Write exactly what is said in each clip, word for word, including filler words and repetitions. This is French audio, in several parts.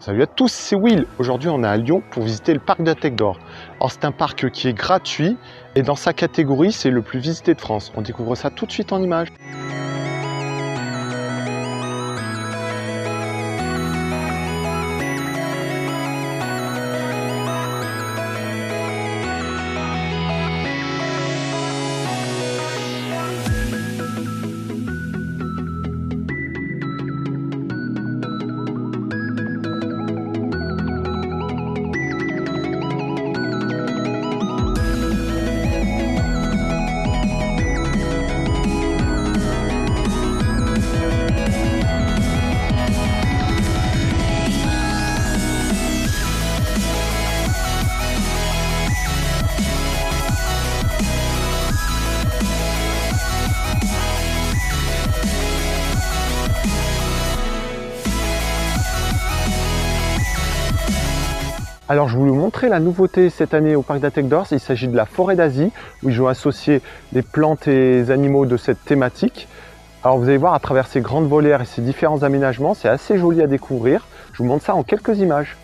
Salut à tous, c'est Will. Aujourd'hui, on est à Lyon pour visiter le parc de la Tête d'Or. Alors, c'est un parc qui est gratuit et dans sa catégorie, c'est le plus visité de France. On découvre ça tout de suite en images. Alors, je voulais vous montrer la nouveauté cette année au parc de la Tête d'Or. Il s'agit de la forêt d'Asie, où ils ont associé les plantes et les animaux de cette thématique. Alors, vous allez voir, à travers ces grandes volières et ces différents aménagements, c'est assez joli à découvrir. Je vous montre ça en quelques images.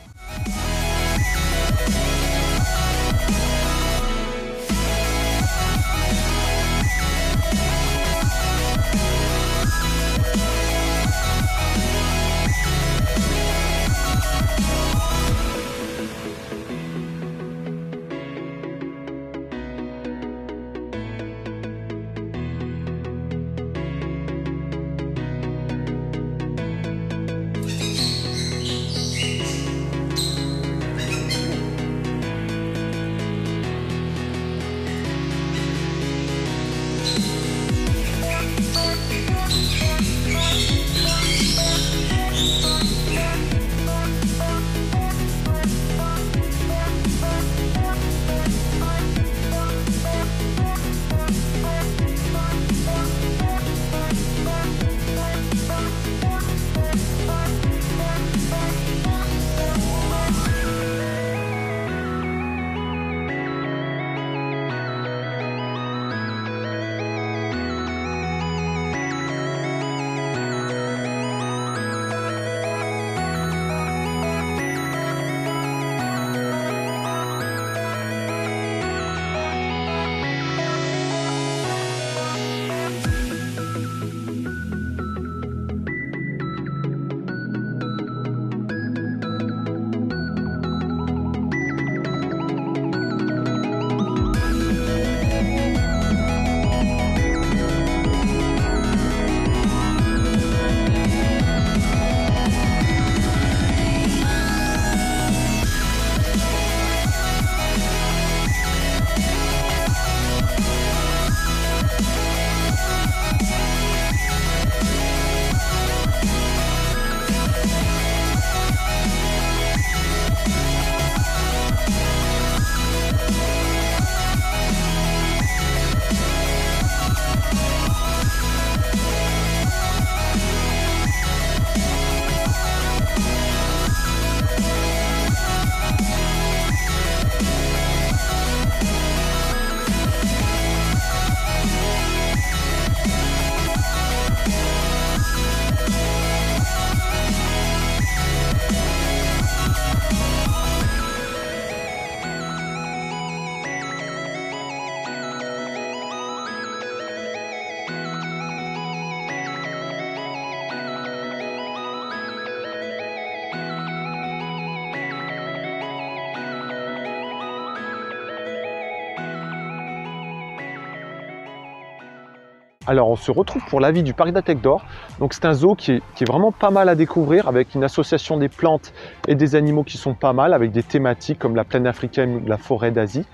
Alors, on se retrouve pour l'avis du parc de la Tête d'Or. Donc, c'est un zoo qui est, qui est vraiment pas mal à découvrir, avec une association des plantes et des animaux qui sont pas mal, avec des thématiques comme la plaine africaine ou la forêt d'Asie.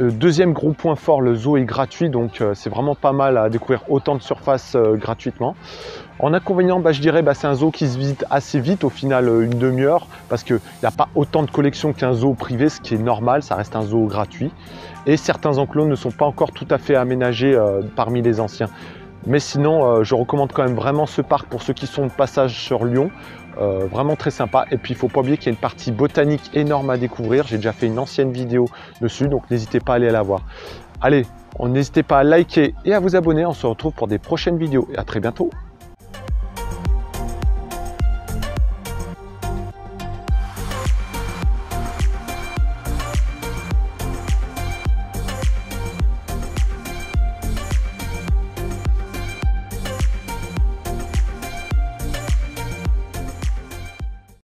Euh, deuxième gros point fort, le zoo est gratuit, donc euh, c'est vraiment pas mal à découvrir autant de surfaces euh, gratuitement. En inconvénient, bah, je dirais, bah, c'est un zoo qui se visite assez vite, au final euh, une demi-heure, parce qu'il n'y a pas autant de collections qu'un zoo privé, ce qui est normal, ça reste un zoo gratuit. Et certains enclos ne sont pas encore tout à fait aménagés euh, parmi les anciens. Mais sinon, euh, je recommande quand même vraiment ce parc pour ceux qui sont de passage sur Lyon. Euh, vraiment très sympa. Et puis, il ne faut pas oublier qu'il y a une partie botanique énorme à découvrir. J'ai déjà fait une ancienne vidéo dessus, donc n'hésitez pas à aller la voir. Allez, n'hésitez pas à liker et à vous abonner. On se retrouve pour des prochaines vidéos. Et à très bientôt.